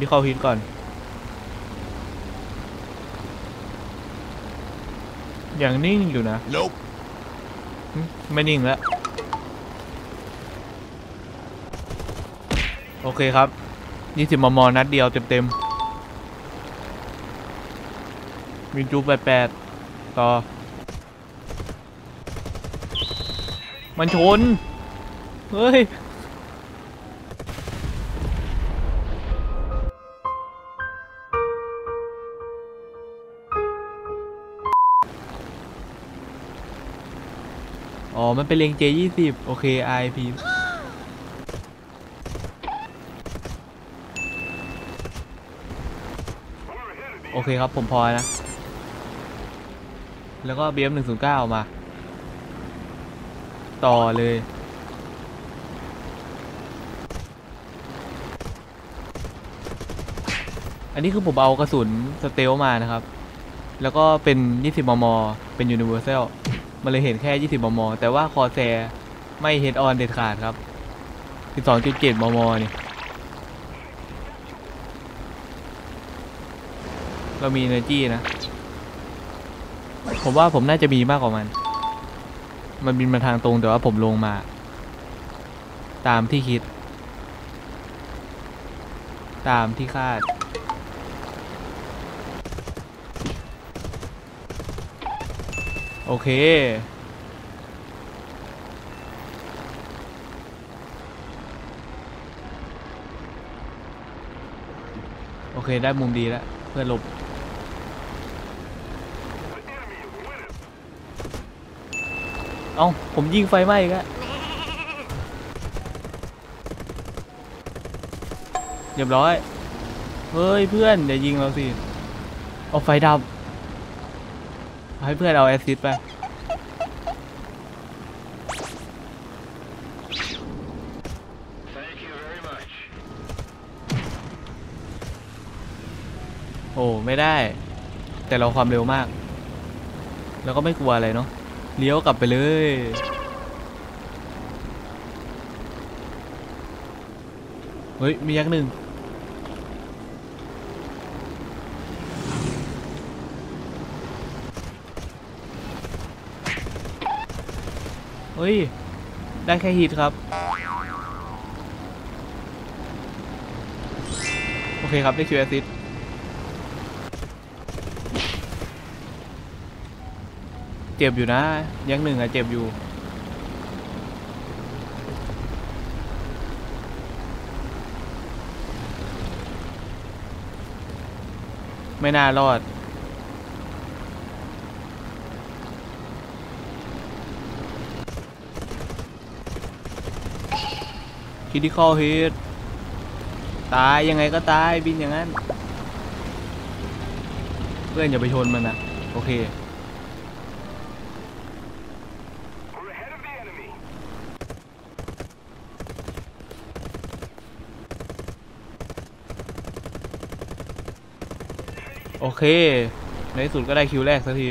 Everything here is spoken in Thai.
ที่เข้าฮิตก่อนอย่างนิ่งอยู่นะ nope. ไม่นิ่งแล้วโอเคครับ20 มม.นัดเดียวเต็มๆมีจุ๊บ8ต่อมันชนเฮ้ยอ๋อมันเป็นเลง J20 โอเค RIPโอเคครับผมพอนะแล้วก็ BM109 มาต่อเลยอันนี้คือผมเอากระสุนสเตลมานะครับแล้วก็เป็น20 มม.เป็น Universal มันเลยเห็นแค่20 มม.แต่ว่าคอแซร์ไม่เฮดออนเด็ดขาดครับ 12.7 มม.นี่เรามี energy นะผมว่าผมน่าจะมีมากกว่ามันบินมาทางตรงแต่ว่าผมลงมาตามที่คิดตามที่คาดโอเคโอเคได้มุมดีแล้วเพื่อหลบเอ้าผมยิงไฟไหม้อีกแล้วเรียบร้อยเฮ้ยเพื่อนอย่ายิงเราสิเอาไฟดับให้เพื่อนเอาแอสซิสต์ไปโอ้ไม่ได้แต่เราความเร็วมากแล้วก็ไม่กลัวอะไรเนาะเลี้ยวกลับไปเลยเฮ้ยมียักษ์หนึ่งเฮ้ยได้แค่ฮิตครับโอเคครับได้คิวแอสซิสต์เจ็บอยู่นะยังหนึ่งอะเจ็บอยู่ไม่น่ารอดคิดที่ข้อฮิตตายยังไงก็ตายบินอย่างนั้นเพื่อนอย่าไปชนมันนะโอเคโอเคในที่สุดก็ได้คิวแรกสักที